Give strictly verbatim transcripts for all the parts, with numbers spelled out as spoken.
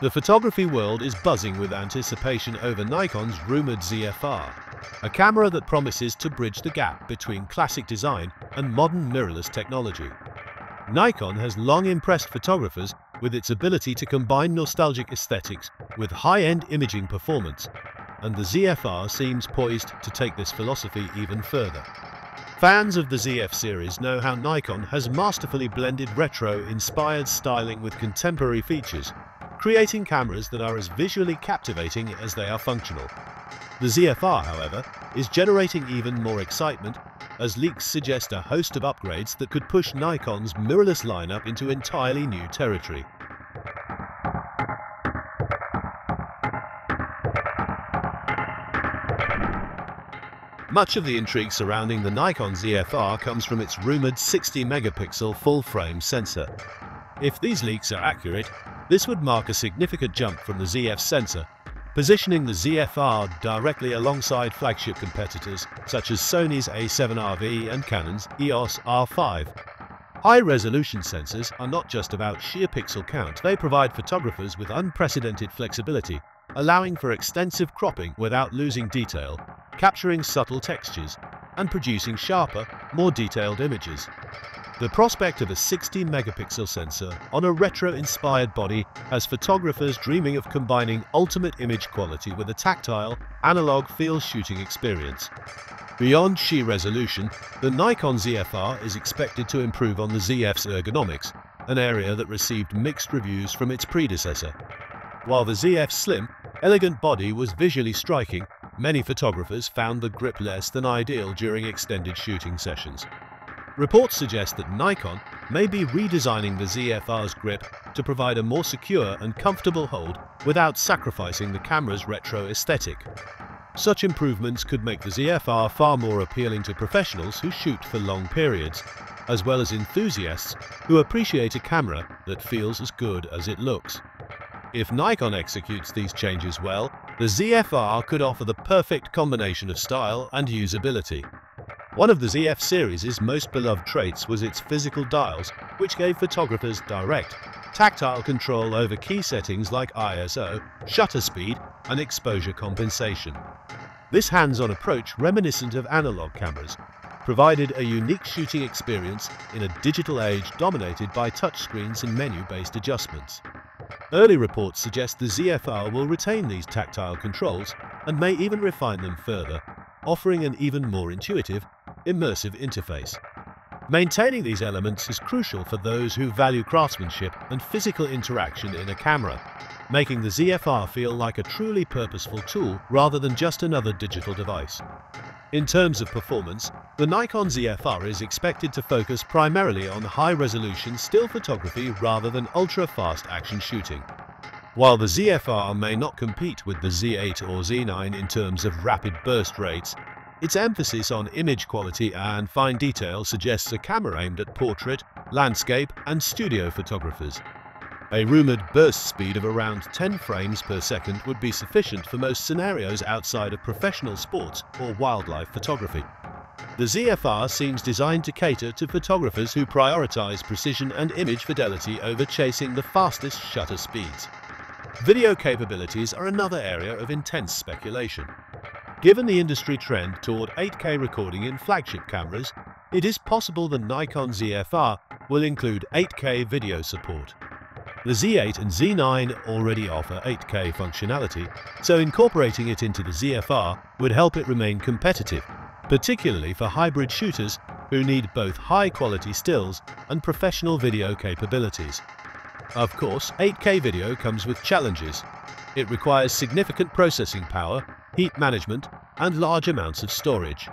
The photography world is buzzing with anticipation over Nikon's rumored Z F R, a camera that promises to bridge the gap between classic design and modern mirrorless technology. Nikon has long impressed photographers with its ability to combine nostalgic aesthetics with high-end imaging performance, and the Z F R seems poised to take this philosophy even further. Fans of the Z F series know how Nikon has masterfully blended retro-inspired styling with contemporary features, creating cameras that are as visually captivating as they are functional. The Z F R, however, is generating even more excitement, as leaks suggest a host of upgrades that could push Nikon's mirrorless lineup into entirely new territory. Much of the intrigue surrounding the Nikon Z F R comes from its rumored sixty megapixel full-frame sensor. If these leaks are accurate, this would mark a significant jump from the Z F sensor, positioning the Z F R directly alongside flagship competitors such as Sony's A seven R V and Canon's E O S R five. High-resolution sensors are not just about sheer pixel count, they provide photographers with unprecedented flexibility, allowing for extensive cropping without losing detail, capturing subtle textures, and producing sharper, more detailed images. The prospect of a sixty megapixel sensor on a retro-inspired body has photographers dreaming of combining ultimate image quality with a tactile, analog feel shooting experience. Beyond sheer resolution, the Nikon Z F R is expected to improve on the Z F's ergonomics, an area that received mixed reviews from its predecessor. While the Z F's slim, elegant body was visually striking, many photographers found the grip less than ideal during extended shooting sessions. Reports suggest that Nikon may be redesigning the Z F R's grip to provide a more secure and comfortable hold without sacrificing the camera's retro aesthetic. Such improvements could make the Z F R far more appealing to professionals who shoot for long periods, as well as enthusiasts who appreciate a camera that feels as good as it looks. If Nikon executes these changes well, the Z F R could offer the perfect combination of style and usability. One of the Z F series' most beloved traits was its physical dials, which gave photographers direct, tactile control over key settings like I S O, shutter speed, and exposure compensation. This hands-on approach, reminiscent of analog cameras, provided a unique shooting experience in a digital age dominated by touchscreens and menu-based adjustments. Early reports suggest the Z F R will retain these tactile controls and may even refine them further, offering an even more intuitive, immersive interface. Maintaining these elements is crucial for those who value craftsmanship and physical interaction in a camera, making the Z F R feel like a truly purposeful tool rather than just another digital device. In terms of performance, the Nikon Z F R is expected to focus primarily on high-resolution still photography rather than ultra-fast action shooting. While the Z F R may not compete with the Z eight or Z nine in terms of rapid burst rates, its emphasis on image quality and fine detail suggests a camera aimed at portrait, landscape, and studio photographers. A rumored burst speed of around ten frames per second would be sufficient for most scenarios outside of professional sports or wildlife photography. The Z F R seems designed to cater to photographers who prioritize precision and image fidelity over chasing the fastest shutter speeds. Video capabilities are another area of intense speculation. Given the industry trend toward eight K recording in flagship cameras, it is possible the Nikon Z F R will include eight K video support. The Z eight and Z nine already offer eight K functionality, so incorporating it into the Z F R would help it remain competitive, particularly for hybrid shooters who need both high-quality stills and professional video capabilities. Of course, eight K video comes with challenges. It requires significant processing power, heat management, and large amounts of storage.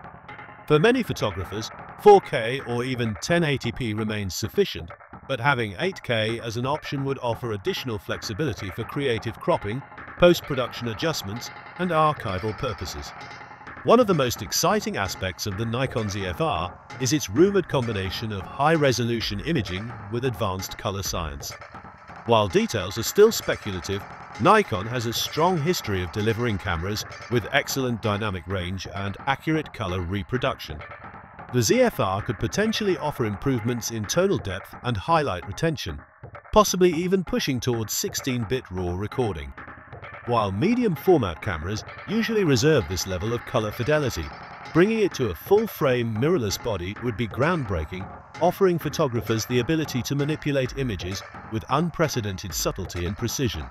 For many photographers, four K or even ten eighty P remains sufficient, but having eight K as an option would offer additional flexibility for creative cropping, post-production adjustments, and archival purposes. One of the most exciting aspects of the Nikon Z F R is its rumored combination of high-resolution imaging with advanced color science. While details are still speculative, Nikon has a strong history of delivering cameras with excellent dynamic range and accurate color reproduction. The Z F R could potentially offer improvements in tonal depth and highlight retention, possibly even pushing towards sixteen bit raw recording, while medium format cameras usually reserve this level of color fidelity. Bringing it to a full-frame mirrorless body would be groundbreaking, offering photographers the ability to manipulate images with unprecedented subtlety and precision.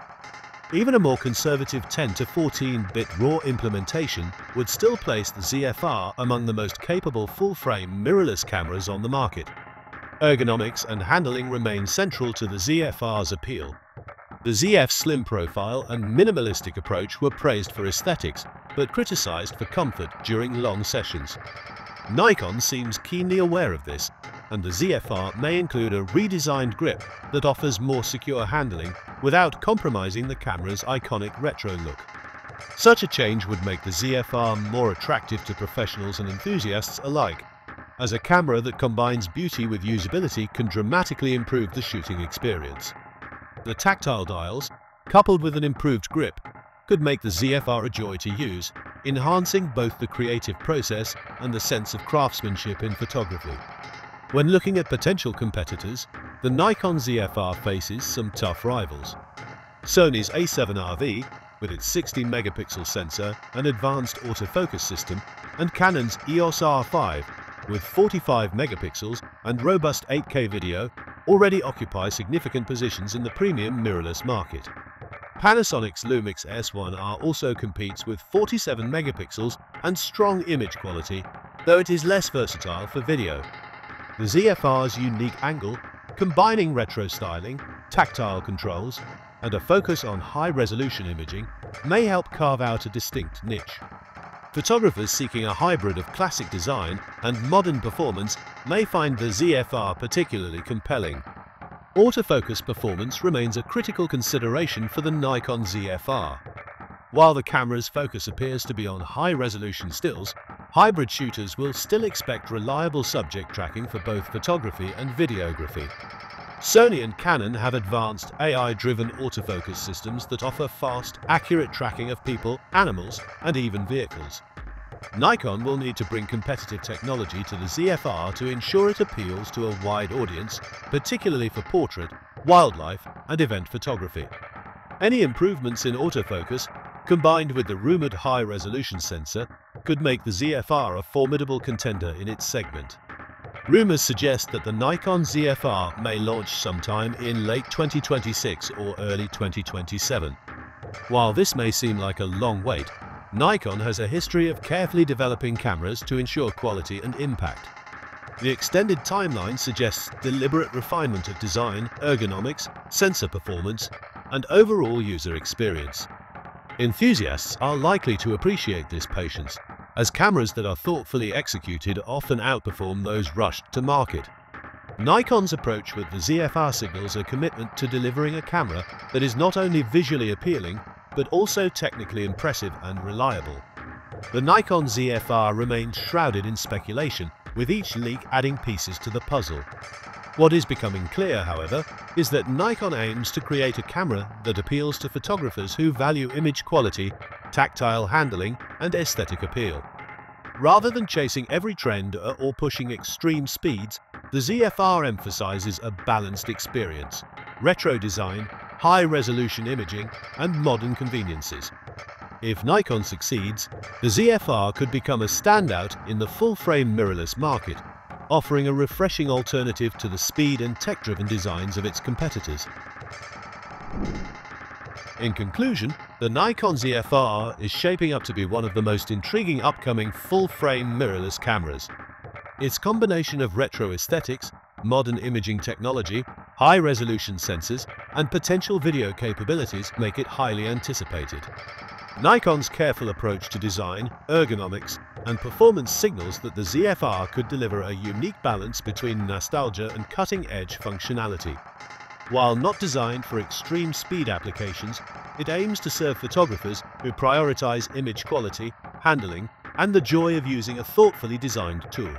Even a more conservative ten to fourteen bit raw implementation would still place the Z F R among the most capable full-frame mirrorless cameras on the market. Ergonomics and handling remain central to the Z F R's appeal. The Z F's slim profile and minimalistic approach were praised for aesthetics, but criticized for comfort during long sessions. Nikon seems keenly aware of this, and the Z F R may include a redesigned grip that offers more secure handling without compromising the camera's iconic retro look. Such a change would make the Z F R more attractive to professionals and enthusiasts alike, as a camera that combines beauty with usability can dramatically improve the shooting experience. The tactile dials, coupled with an improved grip, could make the Z F R a joy to use, enhancing both the creative process and the sense of craftsmanship in photography. When looking at potential competitors, the Nikon Z F R faces some tough rivals. Sony's A seven R V, with its sixteen megapixel sensor and advanced autofocus system, and Canon's E O S R five, with forty-five megapixels and robust eight K video, already occupy significant positions in the premium mirrorless market. Panasonic's Lumix S one R also competes with forty-seven megapixels and strong image quality, though it is less versatile for video. The Z F R's unique angle, combining retro styling, tactile controls, and a focus on high-resolution imaging, may help carve out a distinct niche. Photographers seeking a hybrid of classic design and modern performance may find the Z F R particularly compelling. Autofocus performance remains a critical consideration for the Nikon Z F R. While the camera's focus appears to be on high-resolution stills, hybrid shooters will still expect reliable subject tracking for both photography and videography. Sony and Canon have advanced A I-driven autofocus systems that offer fast, accurate tracking of people, animals, and even vehicles. Nikon will need to bring competitive technology to the Z F R to ensure it appeals to a wide audience, particularly for portrait, wildlife, and event photography. Any improvements in autofocus, combined with the rumored high-resolution sensor, could make the Z F R a formidable contender in its segment. Rumors suggest that the Nikon Z F R may launch sometime in late twenty twenty-six or early twenty twenty-seven. While this may seem like a long wait, Nikon has a history of carefully developing cameras to ensure quality and impact. The extended timeline suggests deliberate refinement of design, ergonomics, sensor performance, and overall user experience. Enthusiasts are likely to appreciate this patience, as cameras that are thoughtfully executed often outperform those rushed to market. Nikon's approach with the Z F R signals a commitment to delivering a camera that is not only visually appealing, but also technically impressive and reliable. The Nikon Z F R remains shrouded in speculation, with each leak adding pieces to the puzzle. What is becoming clear, however, is that Nikon aims to create a camera that appeals to photographers who value image quality, tactile handling, and aesthetic appeal. Rather than chasing every trend or pushing extreme speeds, the Z F R emphasizes a balanced experience, retro design, high-resolution imaging, and modern conveniences. If Nikon succeeds, the Z F R could become a standout in the full-frame mirrorless market, offering a refreshing alternative to the speed and tech-driven designs of its competitors. In conclusion, the Nikon Z F R is shaping up to be one of the most intriguing upcoming full-frame mirrorless cameras. Its combination of retro aesthetics, modern imaging technology, high-resolution sensors, and potential video capabilities make it highly anticipated. Nikon's careful approach to design, ergonomics, and performance signals that the Z F R could deliver a unique balance between nostalgia and cutting-edge functionality. While not designed for extreme speed applications, it aims to serve photographers who prioritize image quality, handling, and the joy of using a thoughtfully designed tool.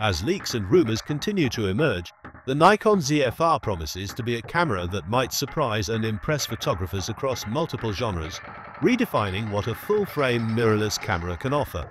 As leaks and rumors continue to emerge, the Nikon Z F R promises to be a camera that might surprise and impress photographers across multiple genres, redefining what a full-frame mirrorless camera can offer.